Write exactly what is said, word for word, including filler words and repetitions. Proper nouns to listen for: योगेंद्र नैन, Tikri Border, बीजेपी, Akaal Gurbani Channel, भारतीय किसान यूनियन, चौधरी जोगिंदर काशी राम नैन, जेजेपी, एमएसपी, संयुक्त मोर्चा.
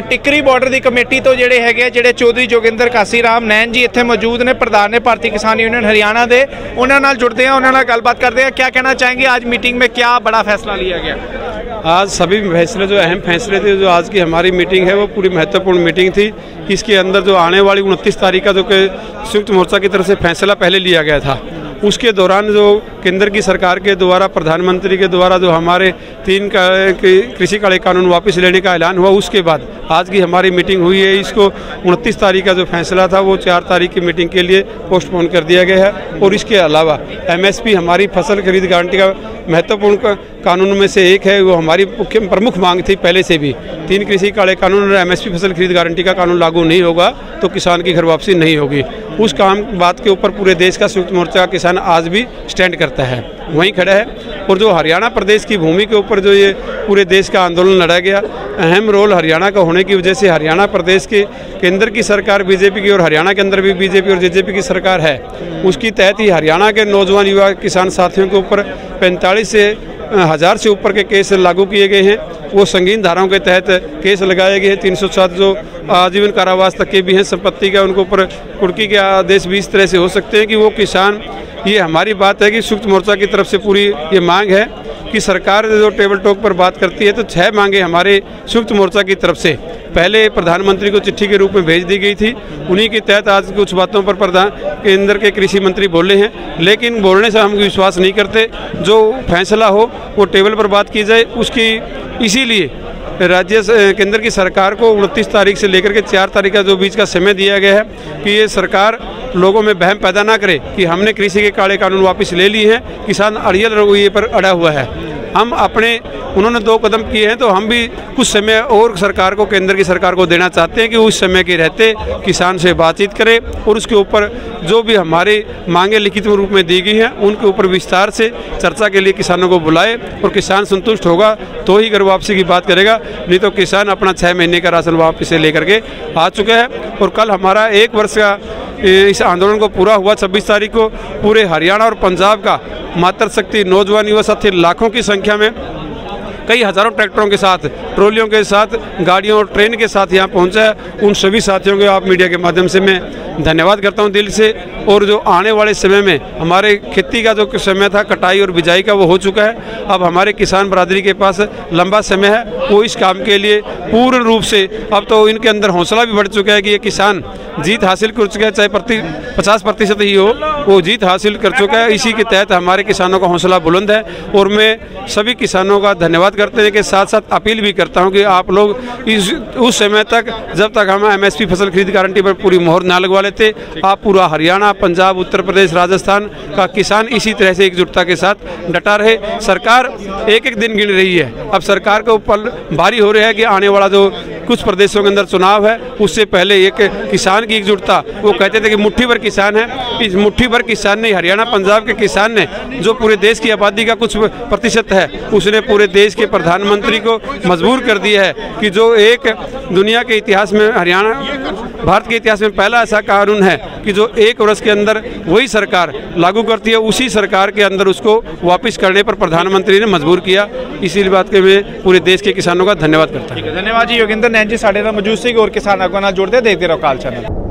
टिकरी border की committee तो जोड़े है जोड़े चौधरी जोगिंदर काशी राम नैन जी इतने मौजूद ने, प्रधान ने भारतीय किसान यूनियन हरियाणा के, उन्होंने जुड़ते हैं, उन्होंने गलबात करते हैं। क्या कहना चाहेंगे, आज मीटिंग में क्या बड़ा फैसला लिया गया? आज सभी फैसले जो अहम फैसले थे, जो आज की हमारी मीटिंग है वो पूरी महत्वपूर्ण मीटिंग थी। इसके अंदर जो आने वाली उनतीस तारीख का जो कि संयुक्त मोर्चा की तरफ से फैसला पहले लिया गया था, उसके दौरान जो केंद्र की सरकार के द्वारा प्रधानमंत्री के द्वारा जो हमारे तीन कृषि काले कानून वापस लेने का ऐलान हुआ, उसके बाद आज की हमारी मीटिंग हुई है। इसको उनतीस तारीख का जो फैसला था वो चार तारीख की मीटिंग के लिए पोस्टपोन कर दिया गया है। और इसके अलावा एम एस पी हमारी फसल खरीद गारंटी का महत्वपूर्ण कानून में से एक है, वो हमारी प्रमुख मांग थी पहले से भी। तीन कृषि काले कानून और एम एस पी फसल खरीद गारंटी का कानून लागू नहीं होगा तो किसान की घर वापसी नहीं होगी। उस काम बात के ऊपर पूरे देश का संयुक्त मोर्चा किसान आज भी स्टैंड करता है, वहीं खड़ा है। और जो हरियाणा प्रदेश की भूमि के ऊपर जो ये पूरे देश का आंदोलन लड़ा गया, अहम रोल हरियाणा का होने की वजह से हरियाणा प्रदेश के केंद्र की सरकार बीजेपी की और हरियाणा के अंदर भी बीजेपी और जेजेपी की सरकार है, उसकी तहत ही हरियाणा के नौजवान युवा किसान साथियों के ऊपर पैंतालीस से हज़ार से ऊपर के केस लागू किए गए हैं। वो संगीन धाराओं के तहत केस लगाए गए हैं। तीन सौ सात जो आजीवन कारावास तक के भी हैं, संपत्ति का उनके ऊपर कुर्की के आदेश भी इस तरह से हो सकते हैं कि वो किसान। ये हमारी बात है कि संयुक्त मोर्चा की तरफ से पूरी ये मांग है कि सरकार जो टेबल टॉक पर बात करती है, तो छह मांगे हमारे संयुक्त मोर्चा की तरफ से पहले प्रधानमंत्री को चिट्ठी के रूप में भेज दी गई थी। उन्हीं के तहत आज कुछ बातों पर प्रधान केंद्र के कृषि मंत्री बोले हैं, लेकिन बोलने से हम विश्वास नहीं करते। जो फैसला हो वो टेबल पर बात की जाए उसकी। इसीलिए राज्य केंद्र की सरकार को उनतीस तारीख से लेकर के चार तारीख का जो बीच का समय दिया गया है कि ये सरकार लोगों में वहम पैदा ना करे कि हमने कृषि के काले कानून वापस ले लिए हैं, किसान अड़ियल रवैये पर अड़ा हुआ है। हम अपने उन्होंने दो कदम किए हैं, तो हम भी कुछ समय और सरकार को केंद्र की सरकार को देना चाहते हैं कि उस समय के रहते किसान से बातचीत करें और उसके ऊपर जो भी हमारी मांगें लिखित रूप में दी गई हैं उनके ऊपर विस्तार से चर्चा के लिए किसानों को बुलाए। और किसान संतुष्ट होगा तो ही घर वापसी की बात करेगा, नहीं तो किसान अपना छः महीने का राशन वापस से लेकर के आ चुका है। और कल हमारा एक वर्ष का इस आंदोलन को पूरा हुआ छब्बीस तारीख को। पूरे हरियाणा और पंजाब का मातृशक्ति नौजवान युवा साथी लाखों की संख्या में कई हज़ारों ट्रैक्टरों के साथ, ट्रॉलियों के साथ, गाड़ियों और ट्रेन के साथ यहाँ पहुँचा है। उन सभी साथियों के आप मीडिया के माध्यम से मैं धन्यवाद करता हूँ दिल से। और जो आने वाले समय में हमारे खेती का जो समय था कटाई और बिजाई का वो हो चुका है। अब हमारे किसान बरादरी के पास लंबा समय है, वो इस काम के लिए पूर्ण रूप से अब तो इनके अंदर हौसला भी बढ़ चुका है कि ये किसान जीत हासिल कर चुका है, चाहे प्रति पचास प्रतिशत ही हो वो जीत हासिल कर चुका है। इसी के तहत हमारे किसानों का हौसला बुलंद है और मैं सभी किसानों का धन्यवाद करते हैं के साथ साथ अपील भी करता हूं कि आप लोग इस उस समय तक जब तक हम एम एस पी फसल खरीद गारंटी पर पूरी मोहर ना लगवा लेते, आप पूरा हरियाणा, पंजाब, उत्तर प्रदेश, राजस्थान का किसान इसी तरह से एकजुटता के साथ डटा रहे। सरकार एक एक दिन गिन रही है। अब सरकार के ऊपर भारी हो रहा है कि आने वाला जो कुछ प्रदेशों के अंदर चुनाव है उससे पहले एक किसान की एकजुटता, वो कहते थे कि मुट्ठी भर किसान है। इस मुट्ठी भर किसान ने, हरियाणा पंजाब के किसान ने, जो पूरे देश की आबादी का कुछ प्रतिशत है, उसने पूरे देश के प्रधानमंत्री को मजबूर कर दिया है कि जो एक दुनिया के इतिहास में, हरियाणा भारत के इतिहास में पहला ऐसा कानून है कि जो एक वर्ष के अंदर वही सरकार लागू करती है, उसी सरकार के अंदर उसको वापस करने पर प्रधानमंत्री ने मजबूर किया। इसी बात के मैं पूरे देश के किसानों का धन्यवाद करता हूँ। धन्यवाद जी योगेंद्र नैन जी साढ़े मौजूद से और किसान आगुआ जुड़ते देखते रहो काल चैनल।